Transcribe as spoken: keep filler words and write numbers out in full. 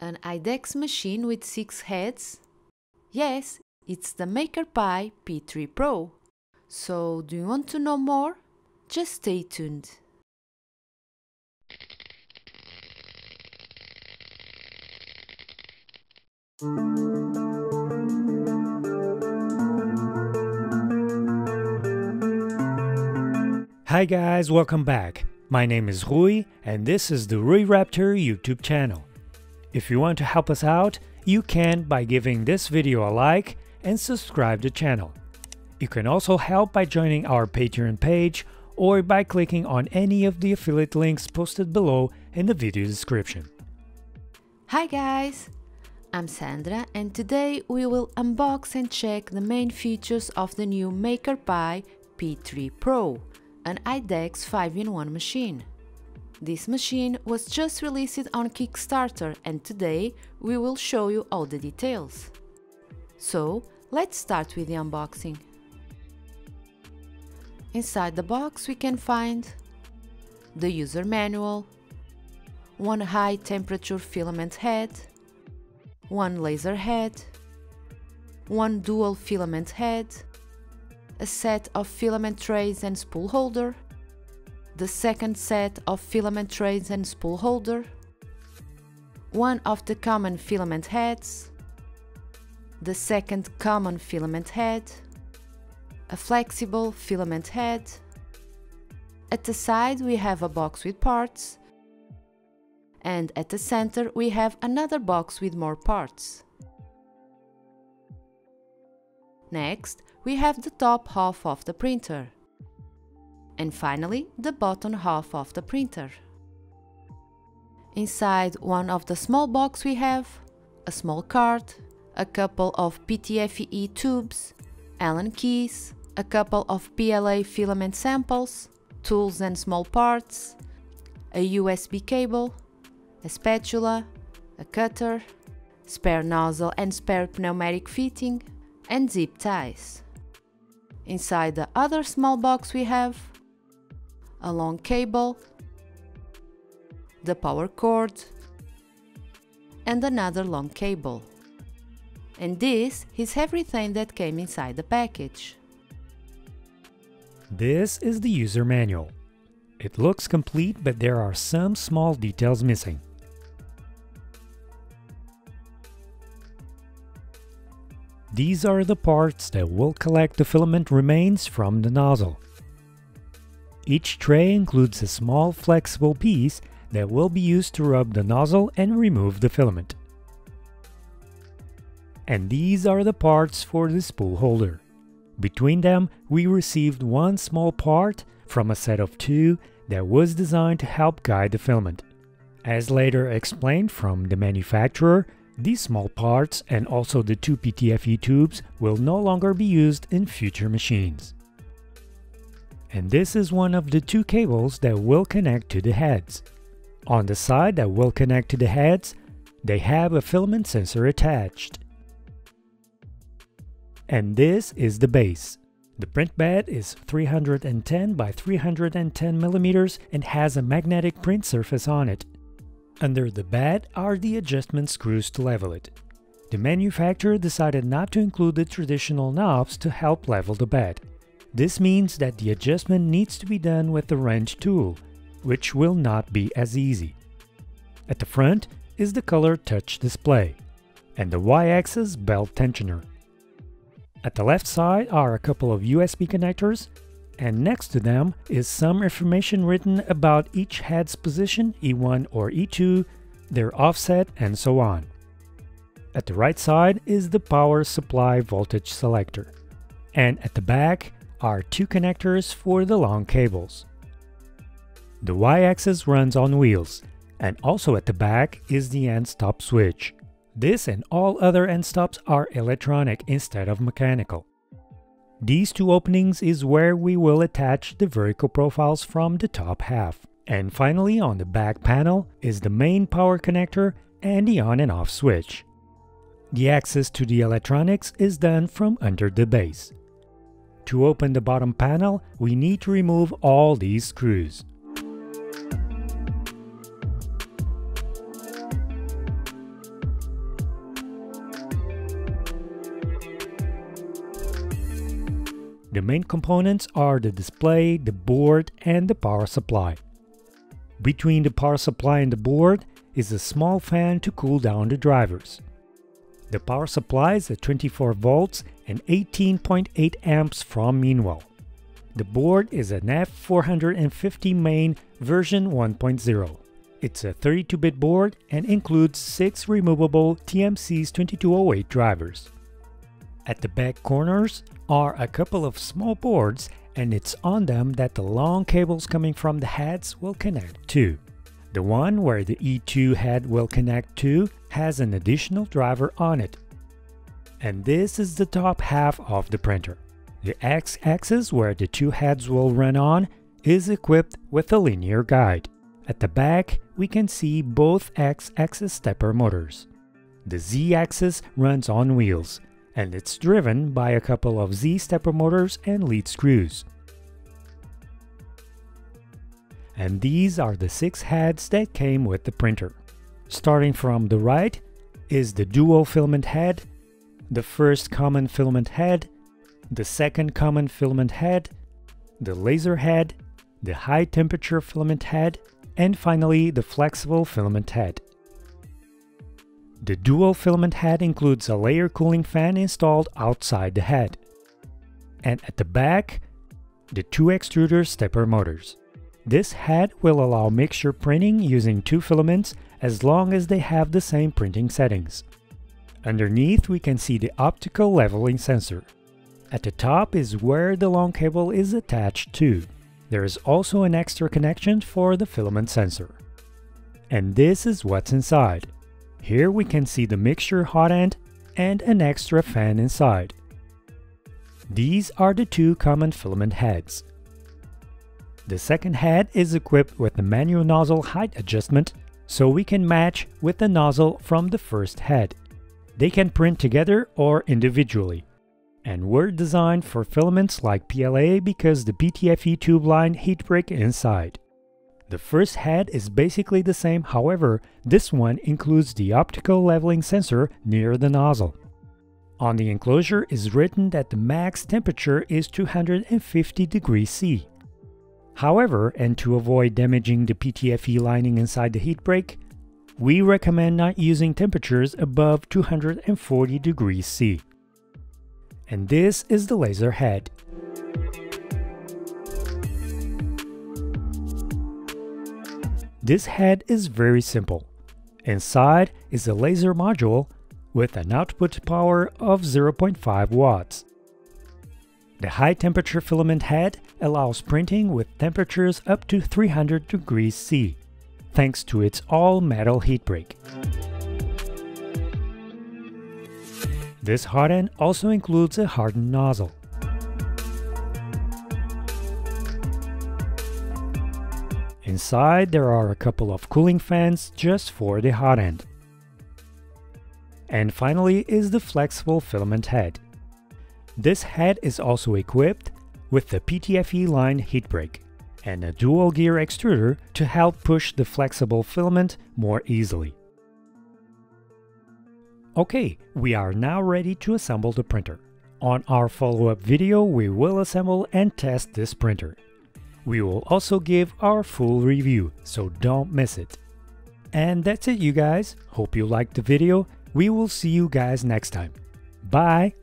an IDEX machine with six heads? Yes, it's the MakerPi P three Pro. So, do you want to know more? Just stay tuned. Hi guys, welcome back. My name is Rui and this is the RuiRaptor YouTube channel. If you want to help us out, you can by giving this video a like and subscribe to the channel. You can also help by joining our Patreon page or by clicking on any of the affiliate links posted below in the video description. Hi guys, I'm Sandra and today we will unbox and check the main features of the new MakerPi P three Pro, an IDEX five in one machine. This machine was just released on Kickstarter and today we will show you all the details. So, let's start with the unboxing. Inside the box we can find the user manual, one high temperature filament head, one laser head, one dual filament head, a set of filament trays and spool holder, the second set of filament trays and spool holder, one of the common filament heads, the second common filament head, a flexible filament head. At the side we have a box with parts, and at the center we have another box with more parts. Next, we have the top half of the printer. And finally, the bottom half of the printer. Inside one of the small boxes we have a small card, a couple of P T F E tubes, Allen keys, a couple of P L A filament samples, tools and small parts, a U S B cable, a spatula, a cutter, spare nozzle and spare pneumatic fitting, and zip ties. Inside the other small box we have a long cable, the power cord, and another long cable. And this is everything that came inside the package. This is the user manual. It looks complete, but there are some small details missing. These are the parts that will collect the filament remains from the nozzle. Each tray includes a small flexible piece that will be used to rub the nozzle and remove the filament. And these are the parts for the spool holder. Between them, we received one small part from a set of two that was designed to help guide the filament. As later explained from the manufacturer, these small parts and also the two P T F E tubes will no longer be used in future machines. And this is one of the two cables that will connect to the heads. On the side that will connect to the heads, they have a filament sensor attached. And this is the base. The print bed is three hundred ten by three hundred ten millimeters and has a magnetic print surface on it. Under the bed are the adjustment screws to level it. The manufacturer decided not to include the traditional knobs to help level the bed. This means that the adjustment needs to be done with the wrench tool, which will not be as easy. At the front is the color touch display and the Y axis belt tensioner. At the left side are a couple of U S B connectors, and next to them is some information written about each head's position, E one or E two, their offset, and so on. At the right side is the power supply voltage selector. And at the back are two connectors for the long cables. The Y axis runs on wheels, and also at the back is the end-stop switch. This and all other end-stops are electronic instead of mechanical. These two openings is where we will attach the vertical profiles from the top half. And finally, on the back panel is the main power connector and the on and off switch. The access to the electronics is done from under the base. To open the bottom panel, we need to remove all these screws. The main components are the display, the board and the power supply. Between the power supply and the board is a small fan to cool down the drivers. The power supply is at twenty-four volts and eighteen point eight amps from Meanwell. The board is a N A F four fifty main version one point oh. It's a thirty-two bit board and includes six removable T M C's twenty-two oh eight drivers. At the back corners are a couple of small boards, and it's on them that the long cables coming from the heads will connect to. The one where the E two head will connect to has an additional driver on it. And this is the top half of the printer. The X-axis where the two heads will run on is equipped with a linear guide. At the back, we can see both X-axis stepper motors. The Z-axis runs on wheels, and it's driven by a couple of Z-stepper motors and lead screws. And these are the six heads that came with the printer. Starting from the right is the dual filament head, the first common filament head, the second common filament head, the laser head, the high temperature filament head, and finally the flexible filament head. The dual filament head includes a layer cooling fan installed outside the head. And at the back, the two extruder stepper motors. This head will allow mixture printing using two filaments as long as they have the same printing settings. Underneath we can see the optical leveling sensor. At the top is where the long cable is attached to. There is also an extra connection for the filament sensor. And this is what's inside. Here we can see the mixture hot end and an extra fan inside. These are the two common filament heads. The second head is equipped with a manual nozzle height adjustment, so we can match with the nozzle from the first head. They can print together or individually, and were designed for filaments like P L A because the P T F E tube line heat break inside. The first head is basically the same, however, this one includes the optical leveling sensor near the nozzle. On the enclosure is written that the max temperature is two hundred fifty degrees C. However, and to avoid damaging the P T F E lining inside the heat break, we recommend not using temperatures above two hundred forty degrees C. And this is the laser head. This head is very simple. Inside is a laser module with an output power of zero point five watts. The high temperature filament head allows printing with temperatures up to three hundred degrees C, thanks to its all-metal heat break. This hot end also includes a hardened nozzle. Inside there are a couple of cooling fans just for the hot end. And finally is the flexible filament head. This head is also equipped with the P T F E line heat break and a dual gear extruder to help push the flexible filament more easily. Okay, we are now ready to assemble the printer. On our follow-up video, we will assemble and test this printer. We will also give our full review, so don't miss it. And that's it, you guys. Hope you liked the video. We will see you guys next time. Bye!